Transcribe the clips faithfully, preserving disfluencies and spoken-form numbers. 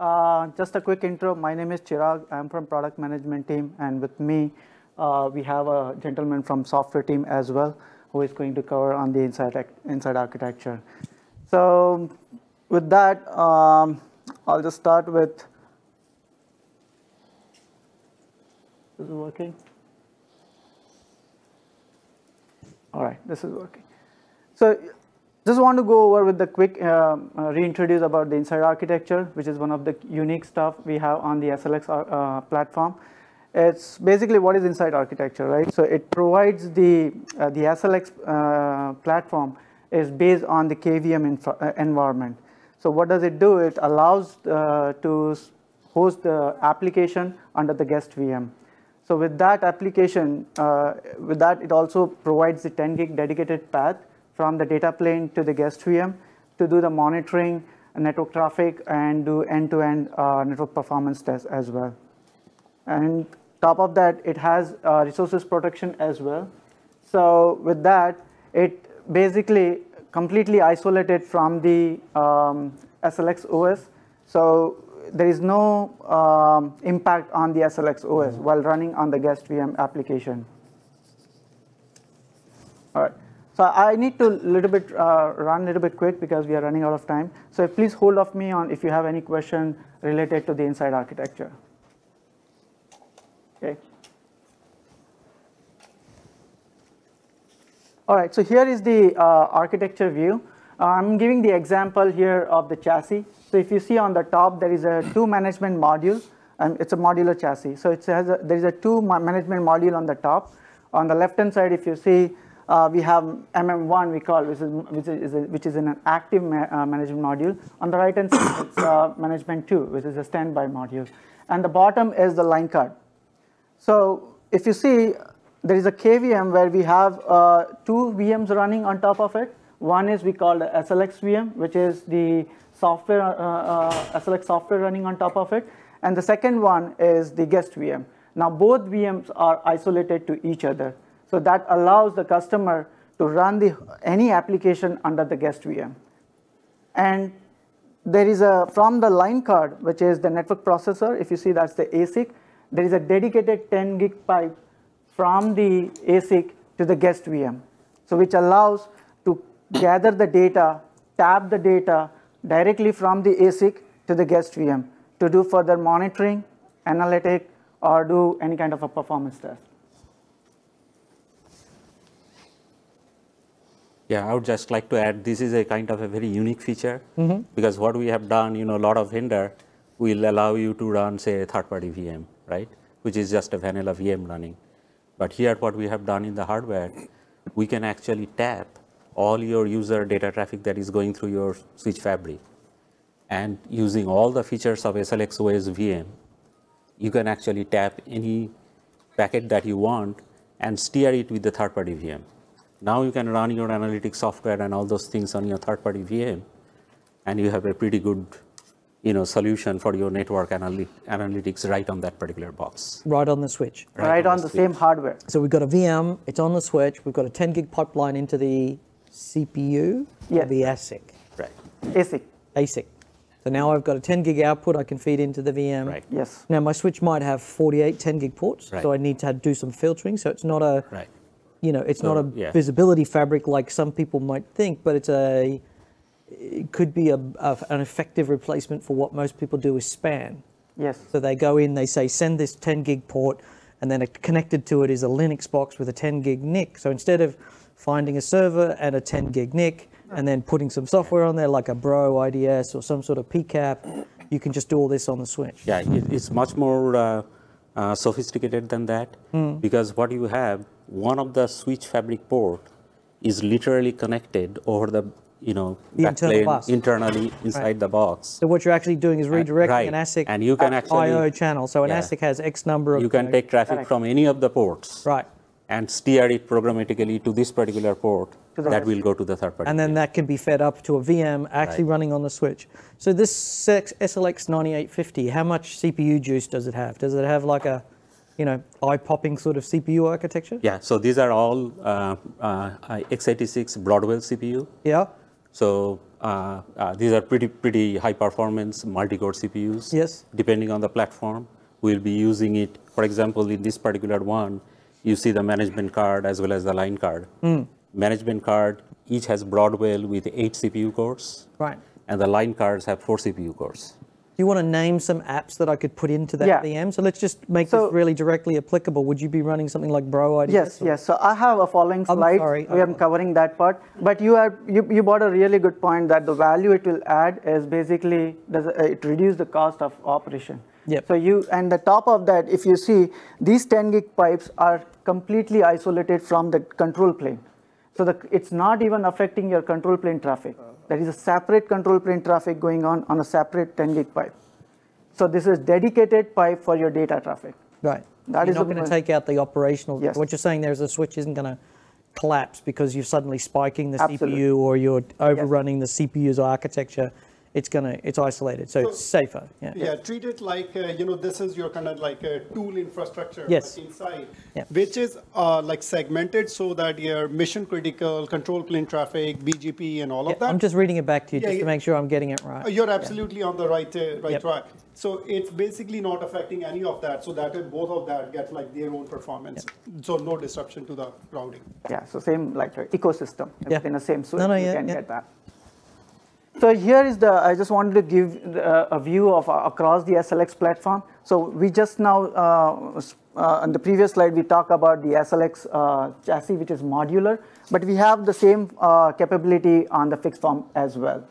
Uh, just a quick intro. My name is Chirag. I'm from product management team, and with me, uh, we have a gentleman from software team as well, who is going to cover on the inside inside architecture. So, with that, um, I'll just start with. Is it working? All right, this is working. So, just want to go over with the quick uh, reintroduce about the inside architecture, which is one of the unique stuff we have on the S L X uh, platform. It's basically what is inside architecture, right? So it provides the uh, the S L X uh, platform is based on the K V M infra uh, environment. So what does it do? It allows uh, to host the application under the guest V M. So with that application, uh, with that it also provides the ten gig dedicated path from the data plane to the guest V M to do the monitoring, network traffic, and do end-to-end -end, uh, network performance tests as well. And top of that, it has uh, resources protection as well. So with that, it basically completely isolated from the um, S L X O S. So there is no um, impact on the S L X O S mm-hmm. while running on the guest V M application. All right. So I need to little bit uh, run a little bit quick because we are running out of time. So please hold off me on if you have any question related to the inside architecture. Okay. All right. So here is the uh, architecture view. Uh, I'm giving the example here of the chassis. So if you see on the top, there is a two management module, and it's a modular chassis. So it has a, there is a two management module on the top. On the left hand side, if you see. Uh, we have M M one, we call, which is, which is, which is an active ma uh, management module. On the right-hand side, it's uh, management two, which is a standby module. And the bottom is the line card. So if you see, there is a K V M where we have uh, two V Ms running on top of it. One is we call the S L X V M, which is the software uh, uh, S L X software running on top of it. And the second one is the guest V M. Now, both V Ms are isolated to each other. So that allows the customer to run the, any application under the guest V M. And there is a, from the line card, which is the network processor, if you see that's the A S I C, there is a dedicated ten gig pipe from the A S I C to the guest V M. So which allows to gather the data, tap the data directly from the A S I C to the guest V M to do further monitoring, analytic, or do any kind of a performance test. Yeah, I would just like to add, this is a kind of a very unique feature mm-hmm. because what we have done, you know, a lot of vendor will allow you to run, say, a third-party V M, right, which is just a vanilla V M running. But here, what we have done in the hardware, we can actually tap all your user data traffic that is going through your switch fabric. And using all the features of S L X O S V M, you can actually tap any packet that you want and steer it with the third-party V M. Now you can run your analytics software and all those things on your third-party V M, and you have a pretty good, you know, solution for your network analy analytics right on that particular box. Right on the switch. Right, right on, on the, the same hardware. So we've got a V M, it's on the switch, we've got a ten gig pipeline into the C P U, yes. the A S I C. Right. A S I C. A S I C. So now I've got a ten gig output I can feed into the V M. Right. Yes. Now my switch might have forty-eight ten gig ports, right. so I need to do some filtering, so it's not a... Right. You know, it's so, not a yeah. visibility fabric like some people might think, but it's a, it could be a, a, an effective replacement for what most people do is span. Yes. So they go in, they say, send this ten gig port, and then it, connected to it is a Linux box with a ten gig N I C. So instead of finding a server and a ten gig N I C, and then putting some software on there like a Bro I D S or some sort of P C A P, you can just do all this on the switch. Yeah, it, it's much more uh, uh, sophisticated than that, mm. because what you have, one of the switch fabric port is literally connected over the, you know, the internal internally inside right. the box. So what you're actually doing is redirecting right. an A S I C and you can actually, I O channel. So an yeah. A S I C has X number of... You can take traffic connect. from any of the ports right. and steer it programmatically to this particular port that right. will go to the third party. And then that can be fed up to a V M actually right. running on the switch. So this S L X ninety-eight fifty, how much C P U juice does it have? Does it have like a... you know, eye-popping sort of C P U architecture? Yeah, so these are all uh, uh, x eighty-six Broadwell C P U. Yeah. So Uh, uh, these are pretty pretty high performance multi-core C P Us. Yes. Depending on the platform, we'll be using it. For example, in this particular one, you see the management card as well as the line card. Mm. Management card each has Broadwell with eight C P U cores. Right. And the line cards have four C P U cores. You want to name some apps that I could put into that yeah. V M? So let's just make so, this really directly applicable. Would you be running something like Bro I D S? Yes, or? yes. So I have a following slide. Sorry. We I'm are covering that part. But you, are, you you brought a really good point that the value it will add is basically, does it reduce the cost of operation. Yep. So you, and the top of that, if you see, these ten gig pipes are completely isolated from the control plane. So the, it's not even affecting your control plane traffic. There is a separate control plane traffic going on on a separate ten gig pipe. So this is dedicated pipe for your data traffic. Right. That you're is not going to take out the operational. Yes. What you're saying there is the switch isn't going to collapse because you're suddenly spiking the Absolutely. C P U or you're overrunning yes. the C P U's architecture. It's gonna, it's isolated, so, so it's safer. Yeah. yeah, treat it like uh, you know, this is your kind of like a tool infrastructure yes. like inside, yeah. which is uh, like segmented so that your mission critical, control plane traffic, B G P, and all yeah, of that. I'm just reading it back to you yeah, just yeah. to make sure I'm getting it right. You're absolutely yeah. on the right uh, right yep. track. So it's basically not affecting any of that, so that it, both of that get like their own performance. Yep. So no disruption to the routing. Yeah, so same like uh, ecosystem yeah. in the same suite. No, no, you yeah, can yeah. get that. So here is the, I just wanted to give uh, a view of uh, across the S L X platform. So we just now, uh, uh, on the previous slide, we talked about the S L X uh, chassis, which is modular, but we have the same uh, capability on the fixed form as well.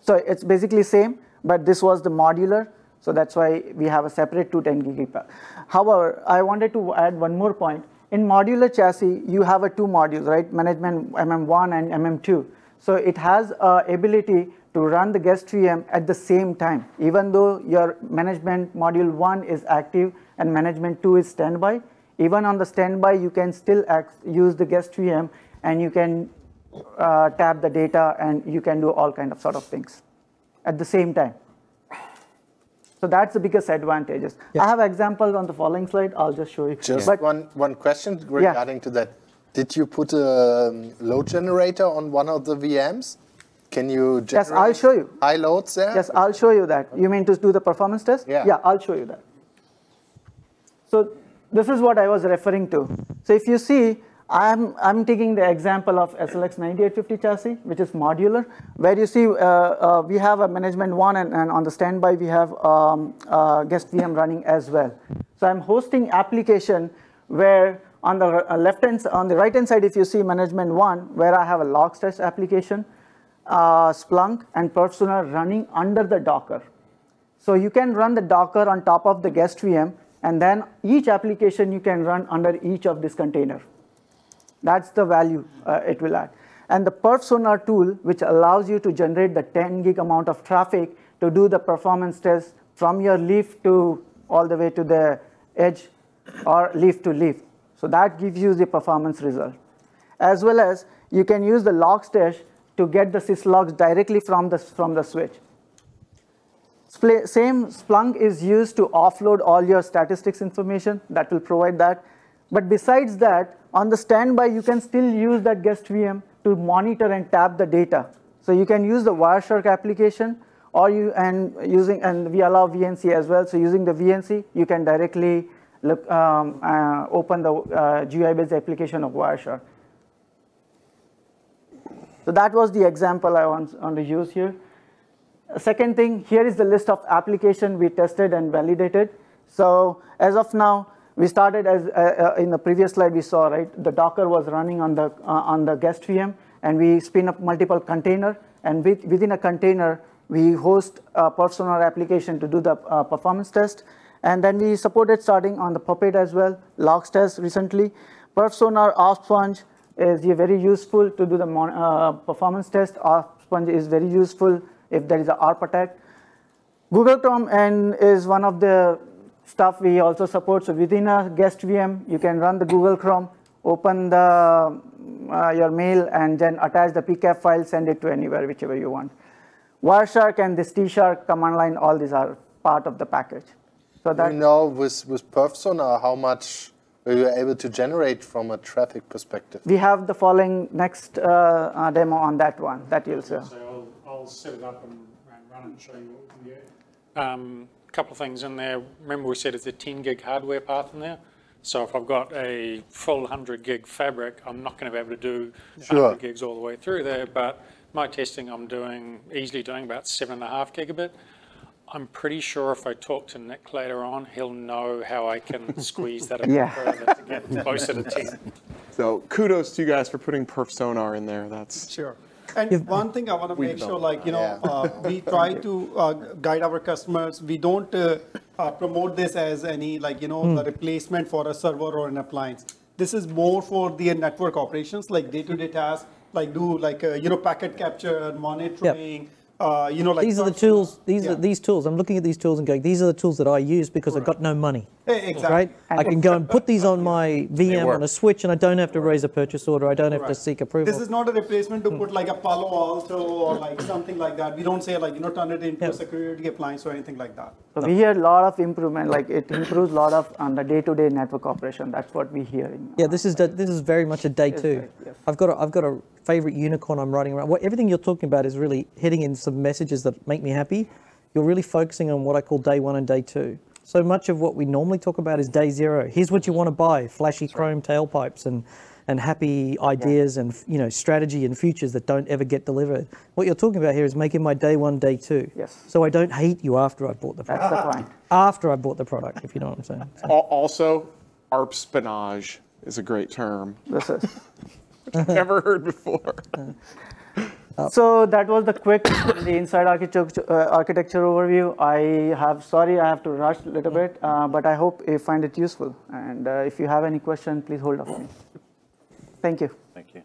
So it's basically same, but this was the modular. So that's why we have a separate two ten gig path. However, I wanted to add one more point. In modular chassis, you have a two modules, right? Management M M one and M M two. So it has uh, ability to run the guest V M at the same time, even though your management module one is active and management two is standby. Even on the standby, you can still use the guest V M and you can uh, tap the data and you can do all kind of sort of things at the same time. So that's the biggest advantages. Yeah. I have examples on the following slide. I'll just show you. Just but, one, one question regarding yeah. to that. Did you put a load generator on one of the V Ms? Can you generate yes, I'll show you. high loads there? Yes, I'll show you that. You mean to do the performance test? Yeah. Yeah, I'll show you that. So this is what I was referring to. So if you see, I'm, I'm taking the example of S L X ninety-eight fifty chassis, which is modular, where you see uh, uh, we have a management one, and, and on the standby we have um, uh, guest V M running as well. So I'm hosting application where on the left hand, on the right hand side, if you see management one, where I have a Logstash application, uh, Splunk, and Perfsonar running under the Docker. So you can run the Docker on top of the guest V M, and then each application you can run under each of this container. That's the value uh, it will add. And the Perfsonar tool, which allows you to generate the ten gig amount of traffic to do the performance test from your leaf to all the way to the edge or leaf to leaf. So that gives you the performance result. As well as you can use the Logstash to get the syslogs directly from the, from the switch. Spl same Splunk is used to offload all your statistics information. That will provide that. But besides that, on the standby, you can still use that guest V M to monitor and tap the data. So you can use the Wireshark application, or you and using and we allow V N C as well. So using the V N C, you can directly Look, um, uh, open the uh, G U I-based application of Wireshark. So that was the example I want, want to use here. Second thing, here is the list of application we tested and validated. So as of now, we started as uh, uh, in the previous slide we saw, right? The Docker was running on the uh, on the guest V M, and we spin up multiple container, and with, within a container we host a Perfsonar application to do the uh, performance test. And then we supported starting on the Puppet as well, Logstash recently. Perfsonar A R P sponge is very useful to do the uh, performance test. A R P sponge is very useful if there is an A R P attack. Google Chrome and is one of the stuff we also support. So within a guest V M, you can run the Google Chrome, open the, uh, your mail, and then attach the P C A P file, send it to anywhere, whichever you want. Wireshark and this T-shark command line, all these are part of the package. So that, you know, with, with Perfsonar, how much where you are able to generate from a traffic perspective. We have the following next uh, uh, demo on that one that you'll see. So I'll, I'll set it up and run it and show you what we can do. Um, a couple of things in there. Remember we said it's a ten gig hardware path in there. So if I've got a full one hundred gig fabric, I'm not going to be able to do sure. one hundred gigs all the way through there, but my testing I'm doing, easily doing about seven and a half gigabit. I'm pretty sure if I talk to Nick later on, he'll know how I can squeeze that a bit yeah. further to get closer to ten. So kudos to you guys for putting Perfsonar in there. That's sure. And one thing I want to make sure, like, you know, yeah. uh, we try to uh, guide our customers. We don't uh, uh, promote this as any, like, you know, mm. the replacement for a server or an appliance. This is more for the network operations, like day-to-day tasks, like do, like, uh, you know, packet capture, monitoring. Yep. Uh, you know, like these are the tools. These yeah. are these tools. I'm looking at these tools and going, these are the tools that I use because right. I've got no money. Exactly. Right? And I can go and put these on my V M on a switch, and I don't have to raise a purchase order. I don't have right. to seek approval. This is not a replacement to put like a Palo Alto or like something like that. We don't say like, you know, turn it into yep. a security appliance or anything like that. So no. we hear a lot of improvement. Like it improves a lot of on the day-to-day network operation. That's what we're hearing. Yeah, this is the, this is very much a day it's two. Right, yes. I've got a, I've got a favorite unicorn I'm riding around. What everything you're talking about is really hitting in some messages that make me happy. You're really focusing on what I call day one and day two. So much of what we normally talk about is day zero. Here's what you want to buy, flashy That's chrome right. tailpipes and, and happy ideas yeah. and, you know, strategy and futures that don't ever get delivered. What you're talking about here is making my day one, day two. Yes. So I don't hate you after I bought the product. That's the point. After I bought the product, if you know what I'm saying. So. Also, A R P sponge is a great term. This is. I've never heard before. Uh, so that was the quick the inside architecture, uh, architecture overview. I have, sorry, I have to rush a little bit, uh, but I hope you find it useful. And uh, if you have any question, please hold up. Thank you. Thank you.